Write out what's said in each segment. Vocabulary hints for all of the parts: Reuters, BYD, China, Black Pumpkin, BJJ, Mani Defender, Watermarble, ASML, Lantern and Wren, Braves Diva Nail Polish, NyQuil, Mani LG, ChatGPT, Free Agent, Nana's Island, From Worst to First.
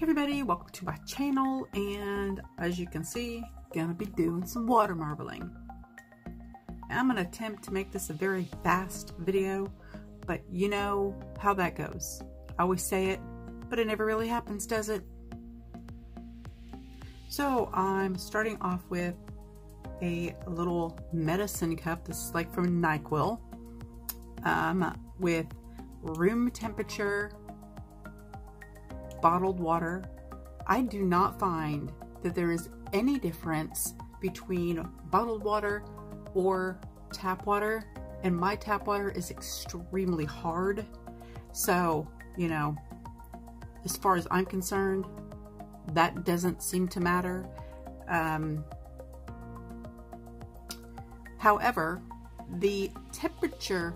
Hey everybody, welcome to my channel, and as you can see, gonna be doing some water marbling. I'm gonna attempt to make this a very fast video, but you know how that goes. I always say it, but it never really happens, does it? So I'm starting off with a little medicine cup. This is like from NyQuil, with room temperature bottled water. I do not find that there is any difference between bottled water or tap water, and my tap water is extremely hard. So, you know, as far as I'm concerned, that doesn't seem to matter. However, the temperature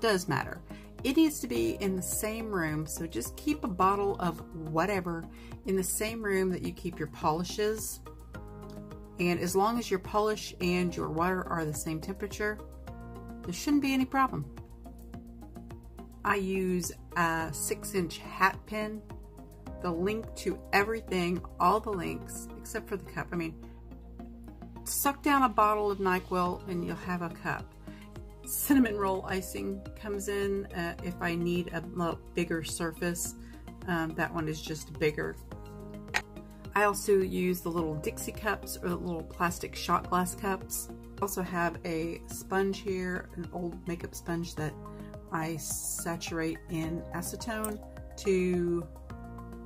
does matter. It needs to be in the same room, so just keep a bottle of whatever in the same room that you keep your polishes. And as long as your polish and your water are the same temperature, there shouldn't be any problem. I use a 6-inch hat pin. The link to everything, all the links, except for the cup. I mean, suck down a bottle of NyQuil and you'll have a cup. Cinnamon roll icing comes in if I need a bigger surface. That one is just bigger. I also use the little Dixie cups or the little plastic shot glass cups. I also have a sponge here, an old makeup sponge that I saturate in acetone to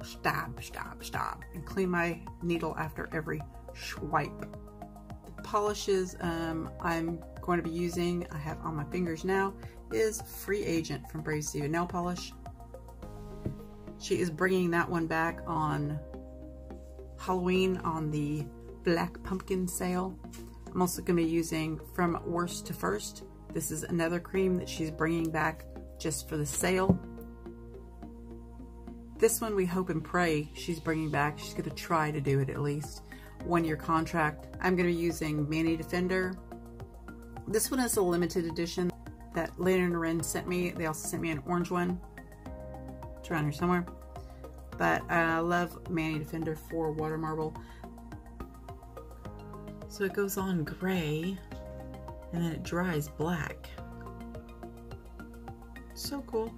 stab, and clean my needle after every swipe. The polishes I'm going to be using, I have on my fingers now, is Free Agent from Braves Diva Nail Polish. She is bringing that one back on Halloween on the Black Pumpkin sale. I'm also going to be using From Worst to First. This is another cream that she's bringing back just for the sale. This one we hope and pray she's bringing back. She's going to try to do it at least. 1-year contract. I'm going to be using Mani Defender. This one is a limited edition that Lantern and Wren sent me. They also sent me an orange one. It's around here somewhere. But I love Mani Defender for water marble. So it goes on gray and then it dries black. So cool.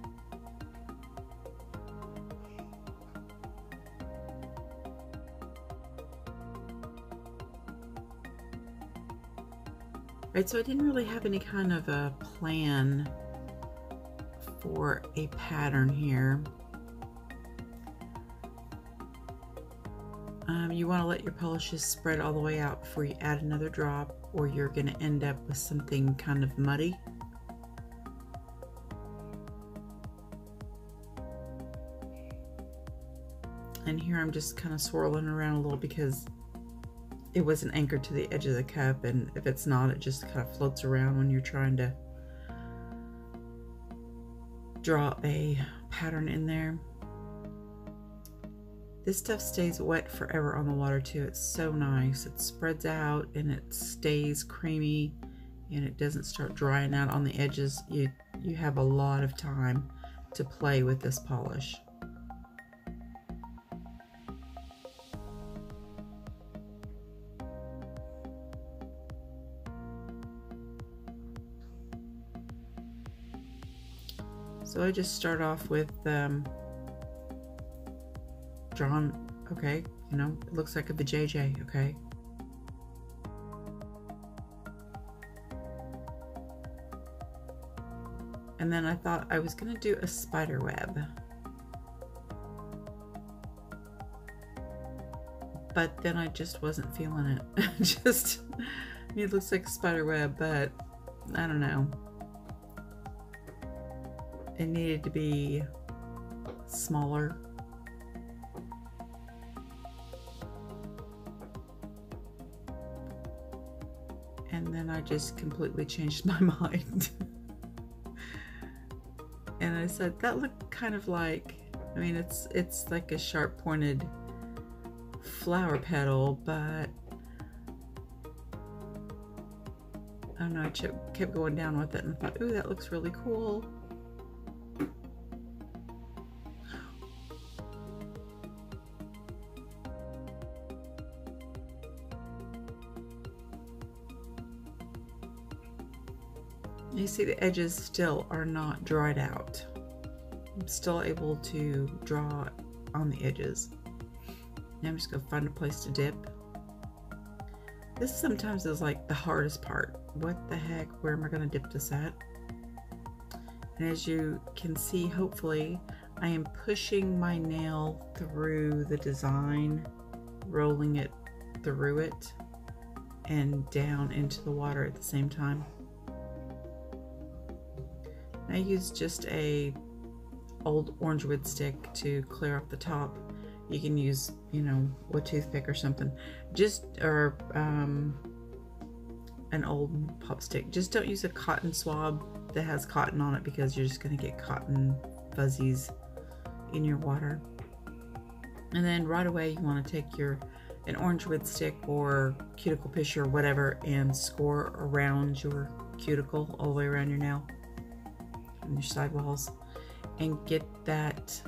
Right, so I didn't really have any kind of a plan for a pattern here. You want to let your polishes spread all the way out before you add another drop, or you're going to end up with something kind of muddy. And here I'm just kind of swirling around a little because it wasn't anchored to the edge of the cup, and if it's not, it just kind of floats around when you're trying to draw a pattern in there. This stuff stays wet forever on the water too. It's so nice. It spreads out and it stays creamy and it doesn't start drying out on the edges. You have a lot of time to play with this polish. So I just start off with drawn, okay, you know, it looks like a BJJ, okay. And then I thought I was gonna do a spider web. But then I just wasn't feeling it. It looks like a spider web, but I don't know. It needed to be smaller. And then I just completely changed my mind. And I said, that looked kind of like, I mean, it's like a sharp pointed flower petal, but I don't know, I kept going down with it and I thought, ooh, that looks really cool. You see the edges still are not dried out. I'm still able to draw on the edges. Now I'm just going to find a place to dip. This sometimes is like the hardest part. What the heck, where am I going to dip this at? And as you can see, hopefully, I am pushing my nail through the design, rolling it through it, and down into the water at the same time. I use just a old orange wood stick to clear off the top. You can use, you know, a toothpick or something, just or an old pop stick. Just don't use a cotton swab that has cotton on it, because you're just going to get cotton fuzzies in your water. And then right away you want to take your an orange wood stick or cuticle pish or whatever and score around your cuticle all the way around your nail and your sidewalls, and get that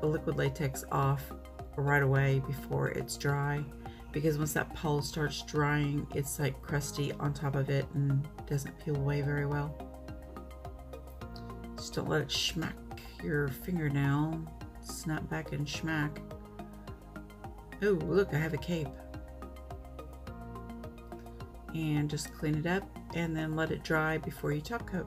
liquid latex off right away before it's dry, because once that polish starts drying, it's like crusty on top of it and doesn't peel away very well. Just don't let it smack your fingernail. Snap back and smack. Oh, look, I have a cape. And just clean it up and then let it dry before you top coat.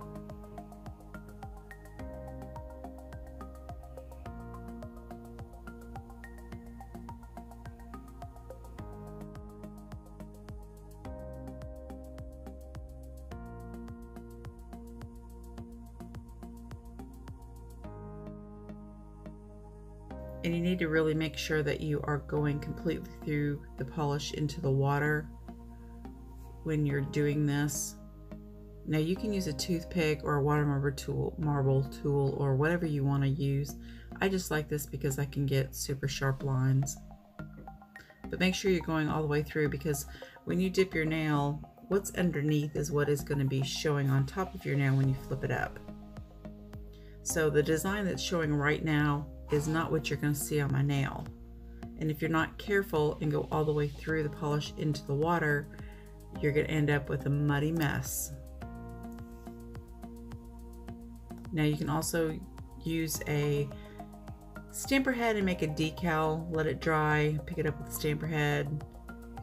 And you need to really make sure that you are going completely through the polish into the water when you're doing this. Now you can use a toothpick or a water marble tool or whatever you want to use. I just like this because I can get super sharp lines. But make sure you're going all the way through, because when you dip your nail, what's underneath is what is going to be showing on top of your nail when you flip it up. So the design that's showing right now is not what you're going to see on my nail. And if you're not careful and go all the way through the polish into the water, you're going to end up with a muddy mess. Now you can also use a stamper head and make a decal, let it dry, pick it up with the stamper head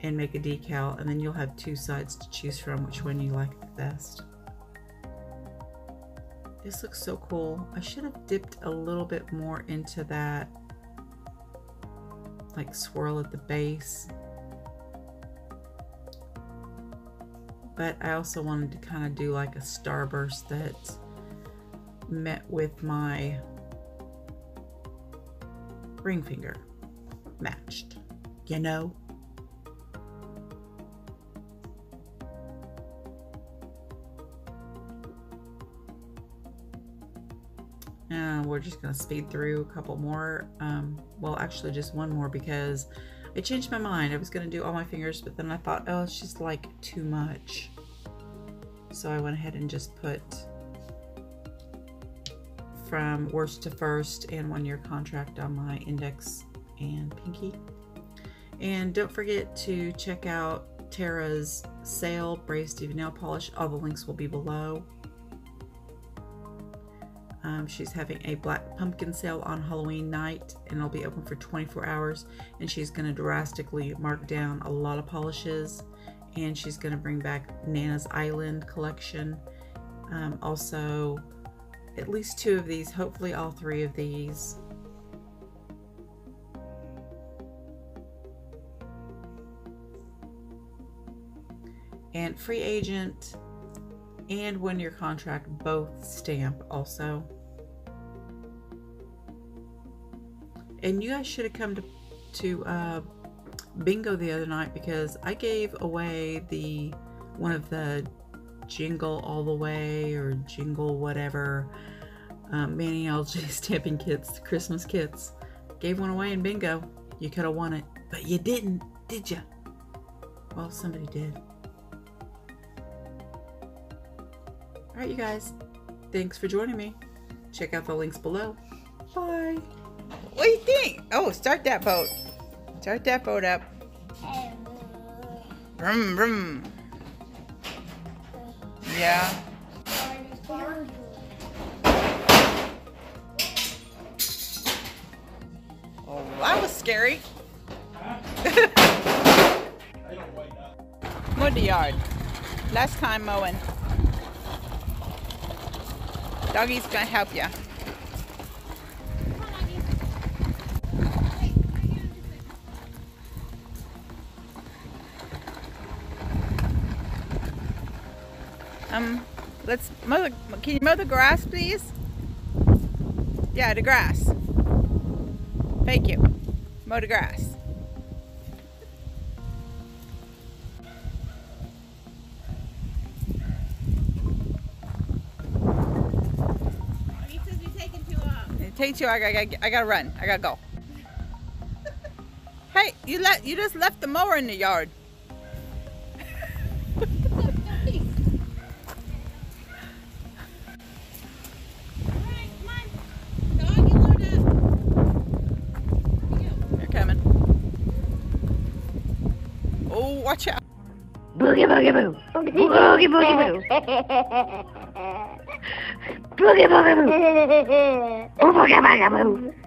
and make a decal, and then you'll have two sides to choose from which one you like the best. This looks so cool. I should have dipped a little bit more into that like swirl at the base. But I also wanted to kind of do like a starburst that met with my ring finger. Matched, you know? We're just going to speed through a couple more, well actually just one more, because I changed my mind. I was going to do all my fingers, but then I thought, oh, it's just like too much. So I went ahead and just put From Worst to First and One-Year Contract on my index and pinky. And don't forget to check out Tara's sale, Braves Diva Nail Polish. All the links will be below. She's having a black pumpkin sale on Halloween night, and it'll be open for 24 hours, and she's going to drastically mark down a lot of polishes, and she's going to bring back Nana's Island collection. Also, at least two of these, hopefully all three of these. And Free Agent and One-Year Contract both stamp also. And you guys should have come to bingo the other night, because I gave away the one of the Jingle All the Way or Jingle whatever Mani LG stamping kits, the Christmas kits. Gave one away in bingo. You could have won it, but you didn't, did you? Well, somebody did. All right, you guys, thanks for joining me. Check out the links below. Bye. What do you think? Oh, start that boat. Start that boat up. Vroom, vroom. Yeah. Oh, that was scary. Huh? I don't like that. Mowed the yard. Last time mowing. Doggy's gonna help ya. Let's mow the, can you mow the grass, please? Yeah, the grass. Thank you. Mow the grass. He says you're taking too long. It takes too long. I gotta run. I gotta go. Hey, you just left the mower in the yard. Watch out. Boogie boogie boo. Boogie boogie boo. Boogie boogie boo. Boogie boogie boo.